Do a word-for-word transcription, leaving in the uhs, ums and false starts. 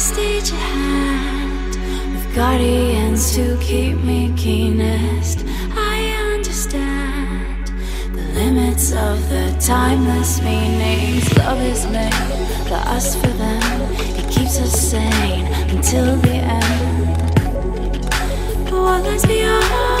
Twisted your hand with guardians to keep me keenest. I understand the limits of the timeless meanings. Love is made for us, for them. It keeps us sane until the end. But what lies beyond?